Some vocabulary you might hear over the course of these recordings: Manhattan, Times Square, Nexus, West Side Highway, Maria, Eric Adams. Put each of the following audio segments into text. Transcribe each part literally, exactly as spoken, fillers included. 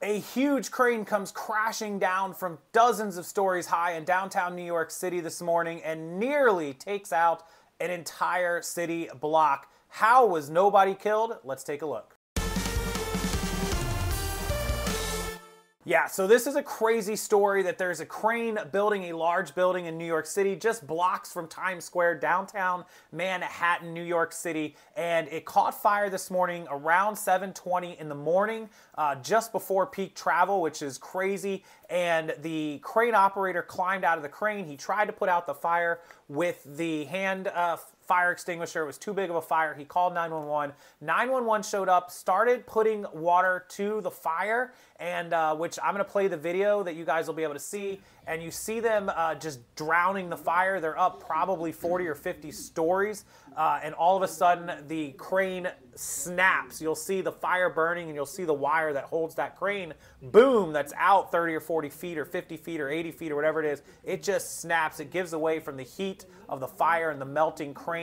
A huge crane comes crashing down from dozens of stories high in downtown New York City this morning and nearly takes out an entire city block. How was nobody killed? Let's take a look. Yeah, so this is a crazy story that there's a crane building a large building in New York City, just blocks from Times Square, downtown Manhattan, New York City, and it caught fire this morning around seven twenty in the morning, uh, just before peak travel, which is crazy, and the crane operator climbed out of the crane. He tried to put out the fire with the hand uh, fire extinguisher. It was too big of a fire. He called nine one one. nine one one showed up, started putting water to the fire, and uh, which I'm going to play the video that you guys will be able to see. And you see them uh, just drowning the fire. They're up probably forty or fifty stories. Uh, and all of a sudden, the crane snaps. You'll see the fire burning, and you'll see the wire that holds that crane. Boom, that's out thirty or forty feet or fifty feet or eighty feet or whatever it is. It just snaps. It gives away from the heat of the fire and the melting crane.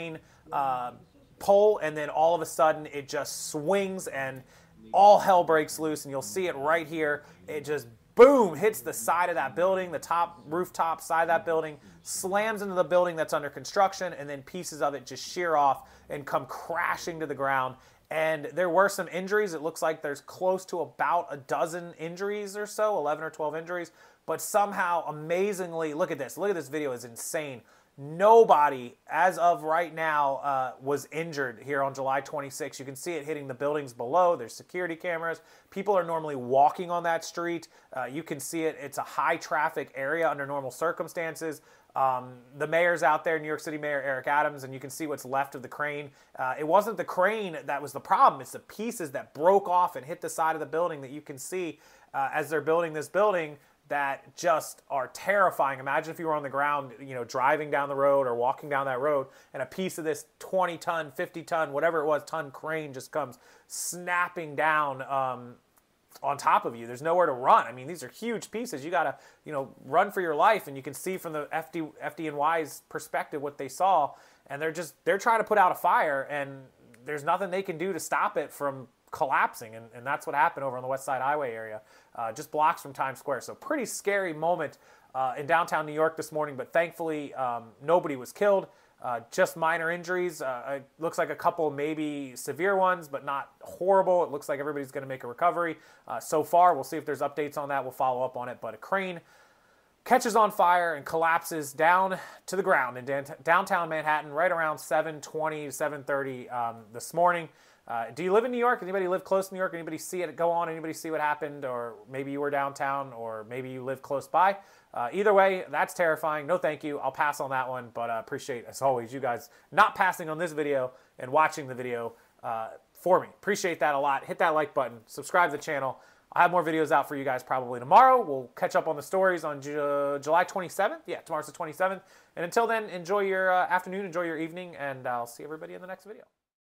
Uh, pole, and then all of a sudden it just swings and all hell breaks loose, and you'll see it right here. It just boom hits the side of that building, the top rooftop side of that building, slams into the building that's under construction, and then pieces of it just shear off and come crashing to the ground. And there were some injuries. It looks like there's close to about a dozen injuries or so, eleven or twelve injuries, but somehow amazingly, look at this, look at this video, it's insane. Nobody, as of right now, uh, was injured here on July twenty-sixth. You can see it hitting the buildings below. There's security cameras. People are normally walking on that street. Uh, you can see it. It's a high-traffic area under normal circumstances. Um, the mayor's out there, New York City Mayor Eric Adams, and you can see what's left of the crane. Uh, it wasn't the crane that was the problem. It's the pieces that broke off and hit the side of the building that you can see uh, as they're building this building. That just are terrifying. Imagine if you were on the ground, you know, driving down the road or walking down that road, and a piece of this twenty ton, fifty ton, whatever it was, ton crane just comes snapping down um, on top of you. There's nowhere to run. I mean, these are huge pieces. You gotta, you know, run for your life. And you can see from the F D N Y's perspective what they saw, and they're just they're trying to put out a fire, and there's nothing they can do to stop it from collapsing, and, and that's what happened over on the West Side Highway area, uh, just blocks from Times Square. So pretty scary moment uh, in downtown New York this morning, but thankfully um, nobody was killed, uh, just minor injuries. Uh, it looks like a couple maybe severe ones, but not horrible. It looks like everybody's going to make a recovery uh, so far. We'll see if there's updates on that. We'll follow up on it, but a crane catches on fire and collapses down to the ground in downtown Manhattan right around seven twenty, seven thirty um, this morning. Uh, do you live in New York? Anybody live close to New York? Anybody see it go on? Anybody see what happened? Or maybe you were downtown, or maybe you live close by. Uh, either way, that's terrifying. No thank you. I'll pass on that one, but I uh, appreciate, as always, you guys not passing on this video and watching the video uh, for me. Appreciate that a lot. Hit that like button. Subscribe to the channel. I'll have more videos out for you guys probably tomorrow. We'll catch up on the stories on Ju- July twenty-seventh. Yeah, tomorrow's the twenty-seventh. And until then, enjoy your uh, afternoon, enjoy your evening, and I'll see everybody in the next video.